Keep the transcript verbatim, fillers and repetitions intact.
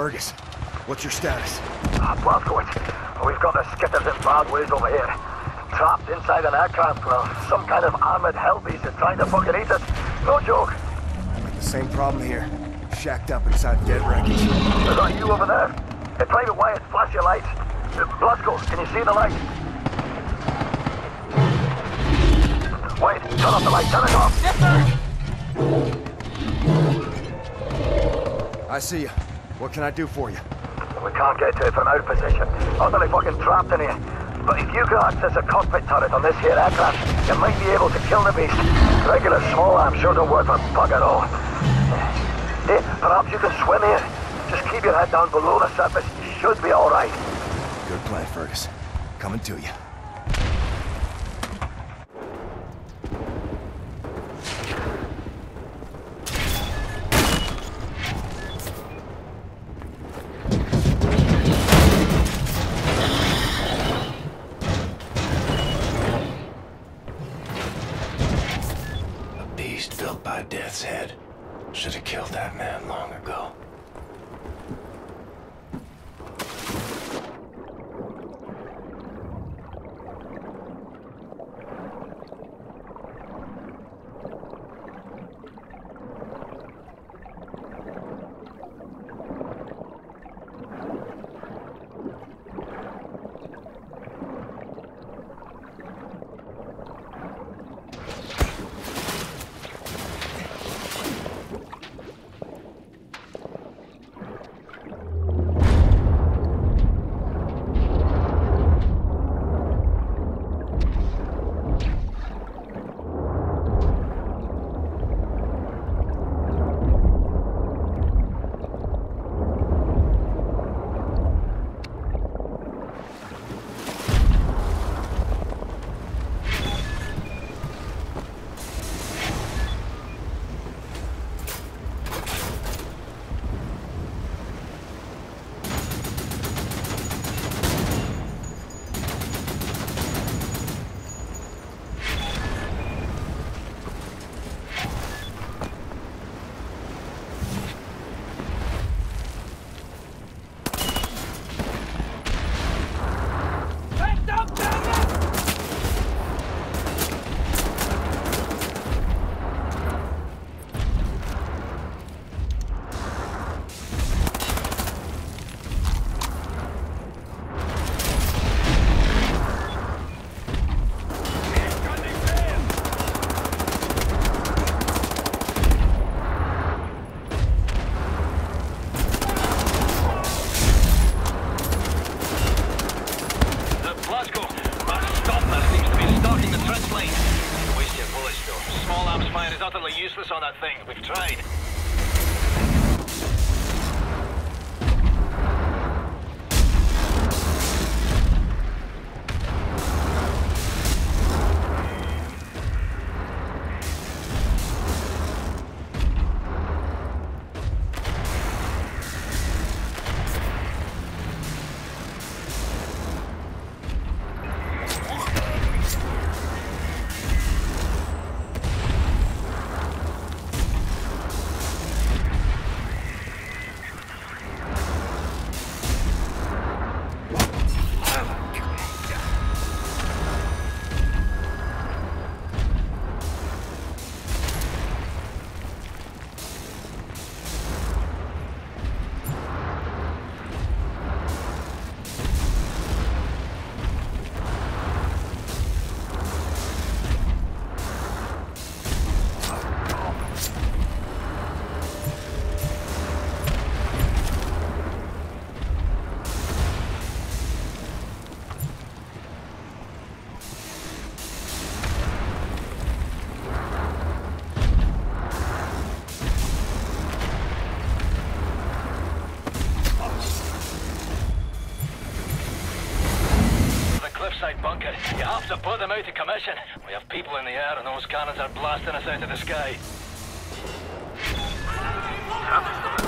Fergus, what's your status? Uh, Blathwayt, we've got the skitters in bad ways over here. Trapped inside an aircraft with some kind of armored hell beast that's trying to fucking eat us. No joke. I've got the same problem here. Shacked up inside dead wreckage. Is that you over there? Hey, Private Wyatt, flash your lights. Blasco, can you see the light? Wait, turn off the light, turn it off! Yes, sir! I see you. What can I do for you? We can't get to it from our position. Utterly fucking trapped in here. But if you can access a cockpit turret on this here aircraft, you might be able to kill the beast. Regular small arms sure don't work for bugger all. Hey, perhaps you can swim here. Just keep your head down below the surface. You should be all right. Good plan, Fergus. Coming to you. Head. Should have killed that man long ago. You have to put them out of commission. We have people in the air and those cannons are blasting us out of the sky.